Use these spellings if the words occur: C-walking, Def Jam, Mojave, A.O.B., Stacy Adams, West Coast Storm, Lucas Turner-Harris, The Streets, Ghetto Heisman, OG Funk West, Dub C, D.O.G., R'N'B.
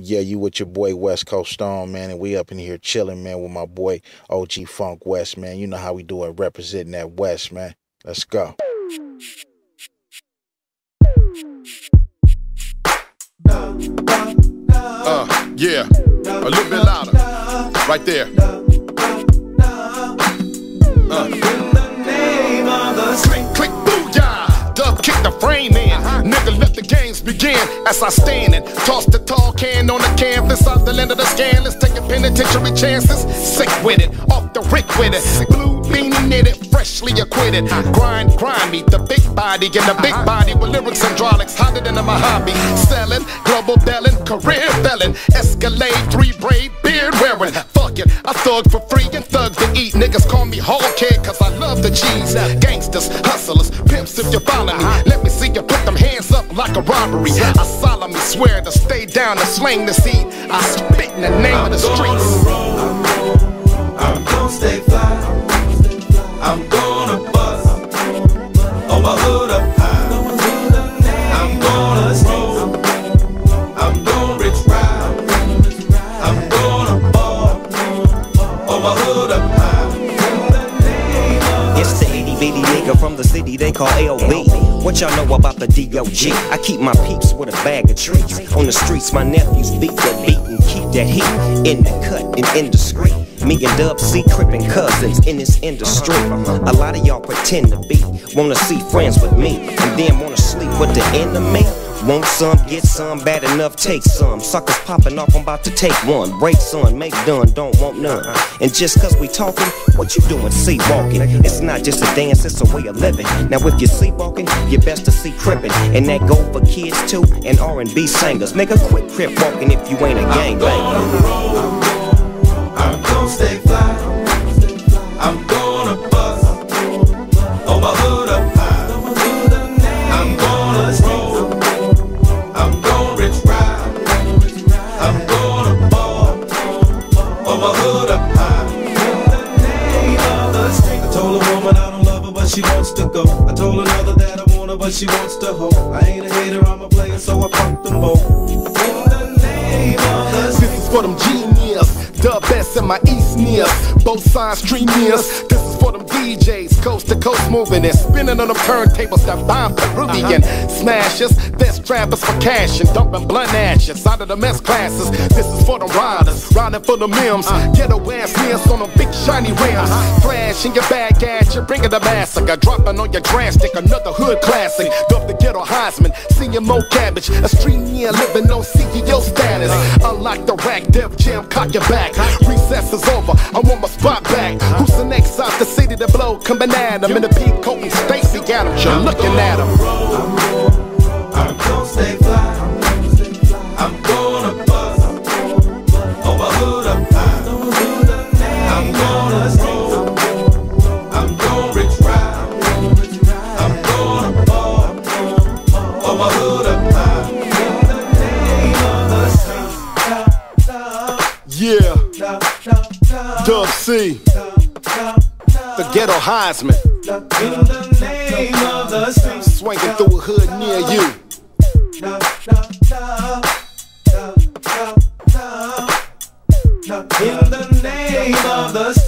Yeah, you with your boy West Coast Storm, man, and we up in here chilling, man, with my boy OG Funk West, man. You know how we do it, representing that West, man. Let's go. Yeah, a little bit louder, right there. In the name of the street, click, booyah, Dub kick the frame in. Nigga, let the games begin as I stand and toss the tall can on the canvas of the land of the scandalous. Taking penitentiary chances, sick with it, off the rick with it. Blue beanie knitted, freshly acquitted. Grind me, the big body and the big body with lyrics and hydraulics hotter than a Mojave. Selling, global belling, career felon, Escalade, three braid, beard wearing. Fuck it, I thug for free and thugs to eat. Niggas call me whole kid cause I love the cheese. Gangsters, hustlers, pimps if you follow me. Let me see you put them hands up like a robbery. I solemnly swear to stay down and slang this heat. I spit in the name of the streets. I'm gonna stay fly. I'm gonna bust. Oh, my hood up high. I'm gonna roll. I'm gonna rich ride. I'm gonna ball. Oh, my hood up high. It's the itty bitty nigga from the city they call A.O.B. What y'all know about the D.O.G.? I keep my peeps with a bag of treats. On the streets, my nephews beat that beat and keep that heat. In the cut and indiscreet. Me and Dub C crippin' cousins in this industry. A lot of y'all pretend to be. Wanna see friends with me and then wanna sleep with the enemy. Want some, get some, bad enough, take some. Suckers popping off, I'm about to take one. Break some, make done, don't want none. And just cause we talking, what you doing C-walking? It's not just a dance, it's a way of living. Now if you're C-walking, you're best to see crippin'. And that go for kids too, and R&B singers. Nigga, quit crip walking if you ain't a gangbanger. I'm gon' stay fly. I'm gonna bust. Oh, my hood up high. I'm gonna roll. She wants to go. I told another that I want her, but she wants to hoe. I ain't a hater, I'm a player, so I fuck them both. In the name of us. This is for them genius, Dub S and my East nears. Both sides, streamers. This is for them DJs, coast to coast moving and spinning on them turntables that bomb Peruvian smashes. That's trappers for cash and dumping blunt ashes out of the mess classes. This is for the riders, riding for the mims. Ghetto ass mims on them big shiny rims. Flash in your bag ass, you're bringing the massacre. Dropping on your drastic, another hood classic. Dump the Ghetto Heisman, senior Mo Cabbage. A streamer living no CEO status. Unlock the rack, Def Jam, cock your back. Recess is over, I want my spot back. Who's the next out the city to blow? Coming at him in the peak coat and Stacy Adams, you're looking at him. I'm gonna stay fly. I'm gonna bust. Oh, my hood up high. I'm gonna roll. I'm gonna rich ride. I'm gonna ball. Oh, my hood up high. In the name of the street. Yeah. Dub C. The Ghetto Heisman. In the name of the street. Swinging through a hood near you. In the name of the street.